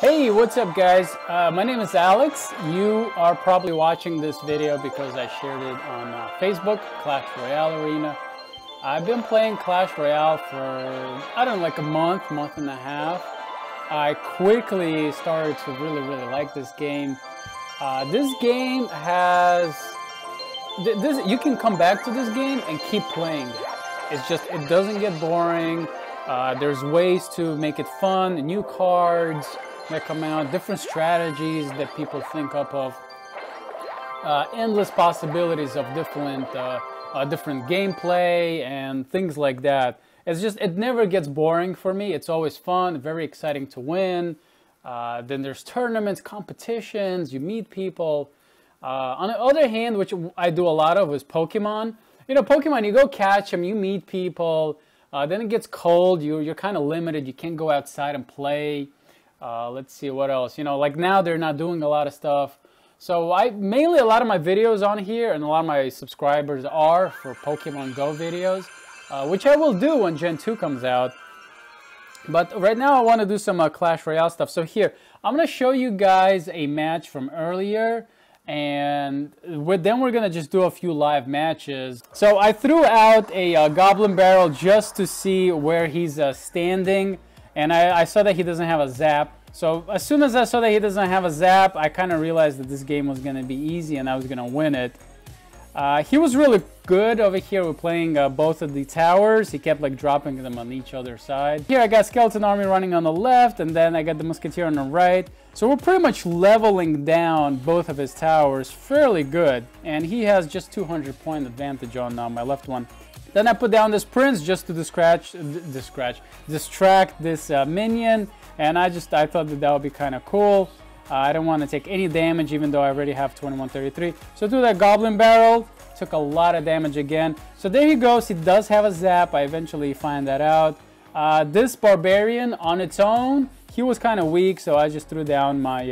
Hey, what's up guys? My name is Alex. You are probably watching this video because I shared it on Facebook, Clash Royale Arena. I've been playing Clash Royale for, I don't know, like a month, month and a half. I quickly started to really like this game. This game has... you can come back to this game and keep playing it. It's just, it doesn't get boring. There's ways to make it fun, new cards that come out, different strategies that people think up of, endless possibilities of different different gameplay and things like that. It's just, it never gets boring for me. It's always fun, very exciting to win. Then there's tournaments, competitions, you meet people. On the other hand, which I do a lot of, is Pokemon. You know, Pokemon, you go catch them, you meet people, then it gets cold, you're kind of limited, you can't go outside and play. Let's see what else, you know, like now they're not doing a lot of stuff. So I mainly, a lot of my videos on here and a lot of my subscribers are for Pokemon Go videos, which I will do when Gen 2 comes out. But right now I want to do some Clash Royale stuff. So here, I'm going to show you guys a match from earlier, and then we're going to just do a few live matches. So I threw out a Goblin Barrel just to see where he's standing. And I saw that he doesn't have a zap. So as soon as I saw that he doesn't have a zap, I kind of realized that this game was going to be easy and I was going to win it. He was really good over here. We're playing both of the towers. He kept like dropping them on each other side. Here I got Skeleton Army running on the left, and then I got the Musketeer on the right. So we're pretty much leveling down both of his towers fairly good. And he has just 200 point advantage on my left one. Then I put down this Prince just to distract this minion, and I thought that would be kind of cool. I don't want to take any damage even though I already have 2133. So do that Goblin Barrel, took a lot of damage again. So there he goes, he does have a zap, I eventually find that out. This Barbarian on its own, he was kind of weak, so I just threw down my,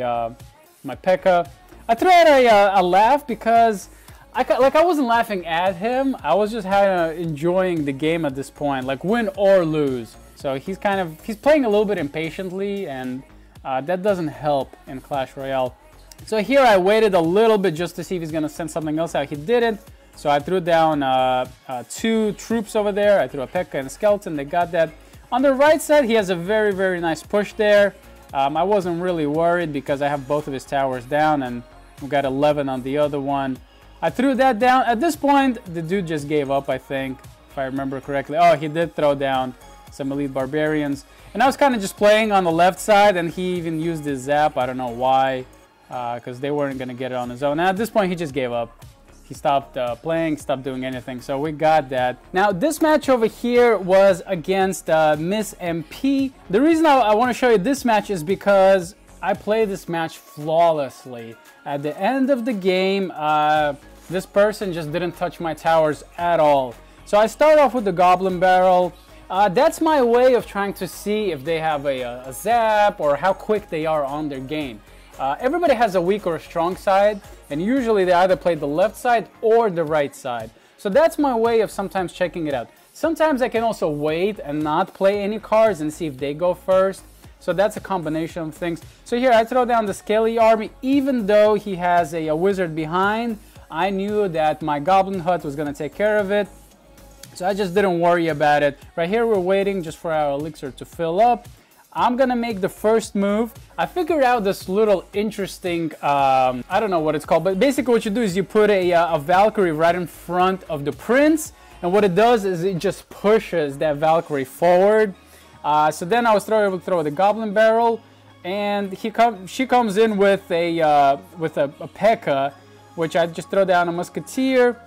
my P.E.K.K.A. I threw out a laugh because I wasn't laughing at him, I was just kind of enjoying the game at this point, like win or lose. So he's kind of, he's playing a little bit impatiently, and that doesn't help in Clash Royale. So here I waited a little bit just to see if he's gonna send something else out. He didn't, so I threw down two troops over there. I threw a P.E.K.K.A. and a Skeleton, they got that. On the right side, he has a very nice push there. I wasn't really worried because I have both of his towers down, and we got 11 on the other one. I threw that down. At this point, the dude just gave up, I think, if I remember correctly. Oh, he did throw down some Elite Barbarians. And I was kind of just playing on the left side, and he even used his zap. I don't know why, because they weren't going to get it on his own. And at this point, he just gave up. He stopped playing, stopped doing anything. So we got that. Now, this match over here was against Miss MP. The reason I want to show you this match is because I played this match flawlessly. At the end of the game, this person just didn't touch my towers at all. So I start off with the Goblin Barrel. That's my way of trying to see if they have a zap or how quick they are on their game. Everybody has a weak or a strong side, and usually they either play the left side or the right side. So that's my way of sometimes checking it out. Sometimes I can also wait and not play any cards and see if they go first. So that's a combination of things. So here I throw down the Scaly Army. Even though he has a wizard behind, I knew that my Goblin Hut was going to take care of it. So I just didn't worry about it. Right here we're waiting just for our elixir to fill up. I'm going to make the first move. I figured out this little interesting, I don't know what it's called, but basically what you do is you put a Valkyrie right in front of the Prince. And what it does is it just pushes that Valkyrie forward. So then I was able to throw the Goblin Barrel, and she comes in with a P.E.K.K.A., which I just throw down a Musketeer,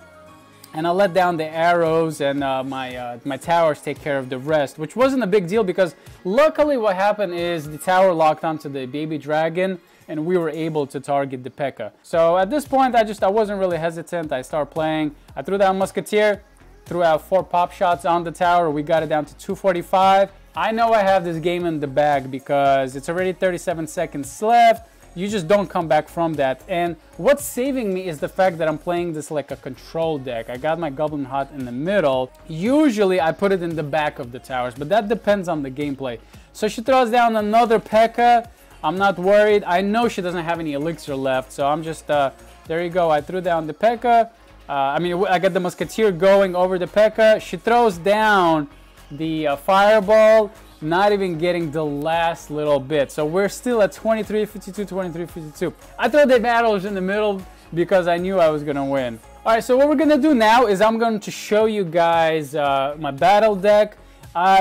and I let down the arrows, and my towers take care of the rest, which wasn't a big deal because luckily what happened is the tower locked onto the baby dragon, and we were able to target the P.E.K.K.A. So at this point I wasn't really hesitant. I started playing. I threw down Musketeer, threw out 4 pop shots on the tower. We got it down to 245. I know I have this game in the bag because it's already 37 seconds left. You just don't come back from that. And what's saving me is the fact that I'm playing this like a control deck. I got my Goblin Hut in the middle. Usually I put it in the back of the towers, but that depends on the gameplay. So she throws down another P.E.K.K.A. I'm not worried. I know she doesn't have any elixir left, so I'm just, there you go. I threw down the P.E.K.K.A. I got the Musketeer going over the P.E.K.K.A. She throws down the Fireball, not even getting the last little bit. So we're still at 23, 52, 23, 52. I throw the battles in the middle because I knew I was going to win. All right, so what we're going to do now is I'm going to show you guys my battle deck.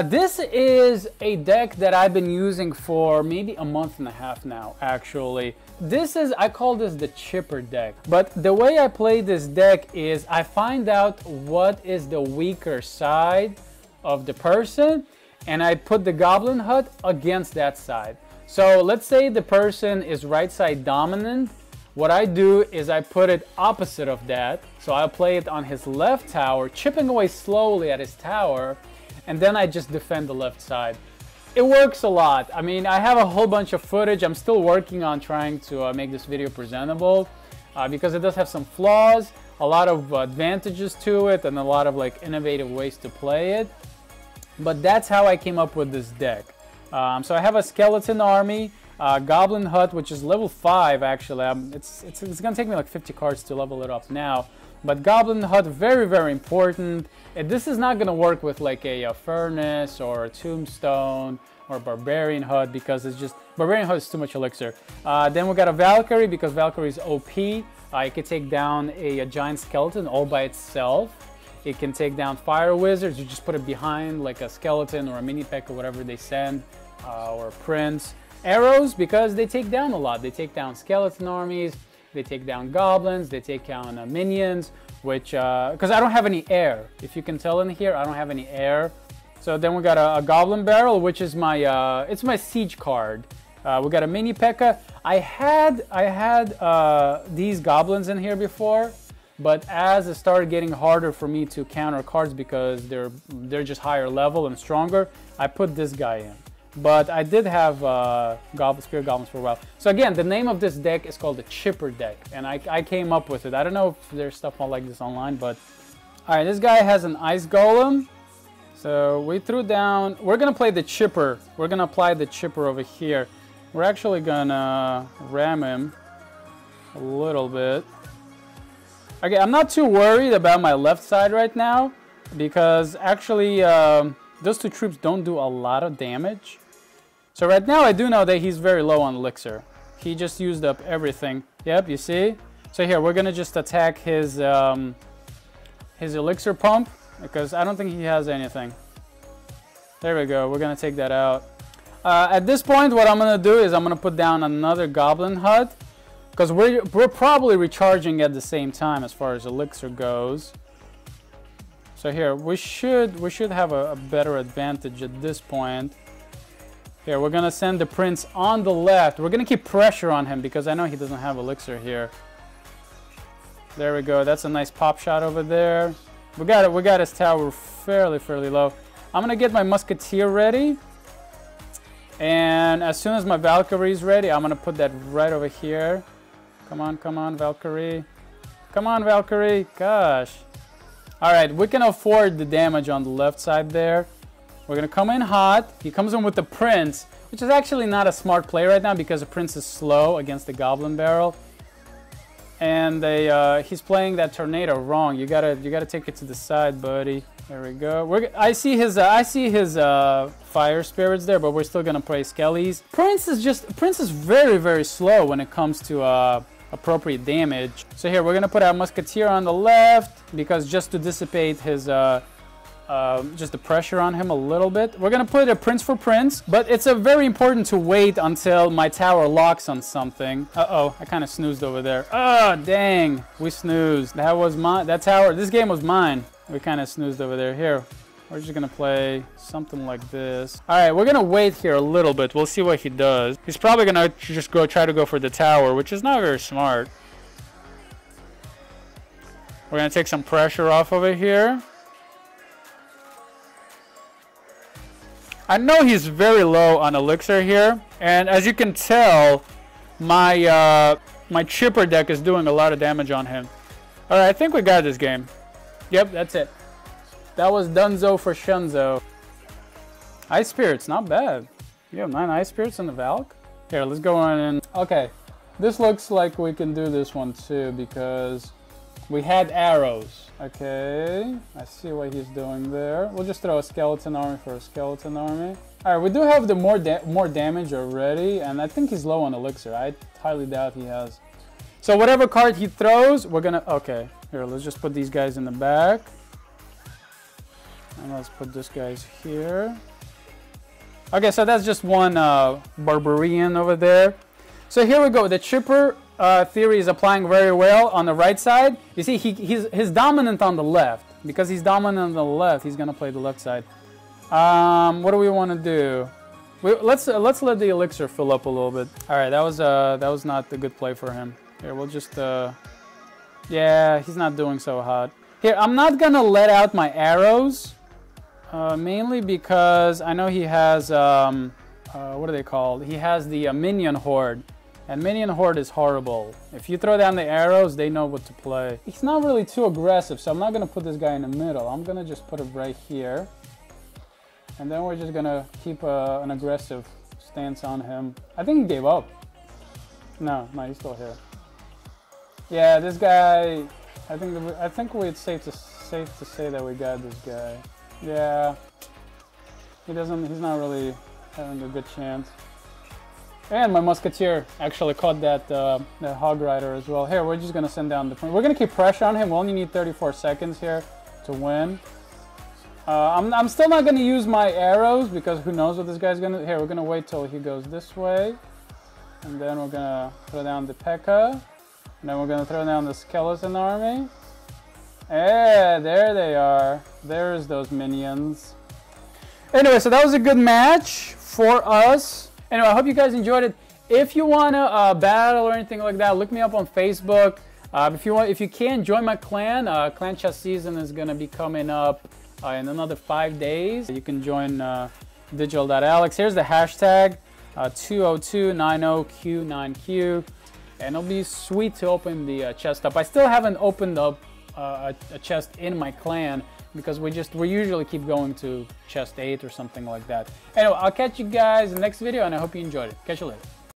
This is a deck that I've been using for maybe a month and a half now, actually. This is, I call this the chipper deck. But the way I play this deck is I find out what is the weaker side of the person, and I put the Goblin Hut against that side. So let's say the person is right side dominant. What I do is I put it opposite of that. So I'll play it on his left tower, chipping away slowly at his tower, and then I just defend the left side. It works a lot. I mean, I have a whole bunch of footage. I'm still working on trying to make this video presentable because it does have some flaws, a lot of advantages to it, and a lot of like innovative ways to play it. But that's how I came up with this deck. So I have a skeleton army, Goblin Hut, which is level 5 actually. It's gonna take me like 50 cards to level it up now. But Goblin Hut, very, very important. And this is not gonna work with like a Furnace or a Tombstone or Barbarian Hut because it's just, Barbarian Hut is too much elixir. Then we got a Valkyrie because Valkyrie is OP. It could take down a giant skeleton all by itself. It can take down fire wizards. You just put it behind like a skeleton or a mini P.E.K.K.A. or whatever they send, or a prince. Arrows because they take down a lot. They take down skeleton armies. They take down goblins, they take down minions, which, because I don't have any air. If you can tell in here, I don't have any air. So then we got a Goblin Barrel, which is my, it's my siege card. We got a mini P.E.K.K.A. I had these goblins in here before, but as it started getting harder for me to counter cards because they're just higher level and stronger, I put this guy in. But I did have Spirit Goblins for a while. So again, the name of this deck is called the Chipper Deck, and I came up with it. I don't know if there's stuff like this online, but... Alright, this guy has an Ice Golem. So we threw down... We're gonna play the Chipper. We're gonna apply the Chipper over here. We're actually gonna ram him a little bit. Okay, I'm not too worried about my left side right now, because actually those two troops don't do a lot of damage. So right now I do know that he's very low on elixir. He just used up everything. Yep, you see? So here, we're gonna just attack his elixir pump, because I don't think he has anything. There we go, we're gonna take that out. At this point, what I'm gonna do is I'm gonna put down another Goblin Hut, because we're probably recharging at the same time as far as elixir goes. So here, we should have a better advantage at this point. Here, we're gonna send the prince on the left. We're gonna keep pressure on him because I know he doesn't have elixir here. There we go. That's a nice pop shot over there. We got it. We got his tower fairly low. I'm gonna get my musketeer ready, and as soon as my Valkyrie's ready, I'm gonna put that right over here. Come on, come on, Valkyrie. Come on, Valkyrie. Gosh. All right, we can afford the damage on the left side there. We're gonna come in hot. He comes in with the prince, which is actually not a smart play right now because the prince is slow against the Goblin Barrel, and he's playing that tornado wrong. You gotta take it to the side, buddy. There we go. I see his fire spirits there, but we're still gonna play skellies. Prince is very slow when it comes to appropriate damage. So here, we're gonna put our musketeer on the left because just to dissipate his just the pressure on him a little bit. We're gonna put a prince for prince, but it's a very important to wait until my tower locks on something. Uh-oh, I kind of snoozed over there. Oh, dang, we snoozed. That was my, that tower, this game was mine. We kind of snoozed over there. Here, we're just gonna play something like this. All right, we're gonna wait here a little bit. We'll see what he does. He's probably gonna just try to go for the tower, which is not very smart. We're gonna take some pressure off over here. I know he's very low on elixir here, and as you can tell, my my chipper deck is doing a lot of damage on him. All right, I think we got this game. Yep, that's it. That was Dunzo for Shenzo. Ice Spirits, not bad. You have 9 Ice Spirits in the Valk? Here, let's go on in. Okay, this looks like we can do this one too because we had arrows. Okay, I see what he's doing there. We'll just throw a skeleton army for a skeleton army. All right, we do have the more damage already, and I think he's low on elixir. I highly doubt he has. So whatever card he throws, we're gonna... Okay, here, let's just put these guys in the back. And let's put this guy's here. Okay, so that's just one Barbarian over there. So here we go. The Chipper theory is applying very well on the right side. You see, he's dominant on the left. Because he's dominant on the left, he's gonna play the left side. What do we want to do? Let's let the elixir fill up a little bit. All right, that was not a good play for him. Here, we'll just, yeah, he's not doing so hot. Here, I'm not gonna let out my arrows, mainly because I know he has, what are they called? He has the minion horde, and minion horde is horrible. If you throw down the arrows, they know what to play. He's not really too aggressive, so I'm not gonna put this guy in the middle. I'm gonna just put him right here, and then we're just gonna keep an aggressive stance on him. I think he gave up. No, he's still here. Yeah, this guy. I think it's safe to say that we got this guy. Yeah, he doesn't. He's not really having a good chance. And my musketeer actually caught that hog rider as well. Here, we're just gonna send down the point. We're gonna keep pressure on him. We only need 34 seconds here to win. I'm still not gonna use my arrows because who knows what this guy's gonna. Here, we're gonna wait till he goes this way, and then we're gonna throw down the P.E.K.K.A. And then we're gonna throw down the skeleton army. Yeah, there they are. There's those minions. Anyway, so that was a good match for us. Anyway, I hope you guys enjoyed it. If you wanna battle or anything like that, look me up on Facebook. If you can, join my clan. Clan chat season is gonna be coming up in another 5 days. You can join Digital.Alex. Here's the hashtag 20290Q9Q. And it'll be sweet to open the chest up. I still haven't opened up a chest in my clan because we usually keep going to chest 8 or something like that. Anyway, I'll catch you guys in the next video, and I hope you enjoyed it. Catch you later.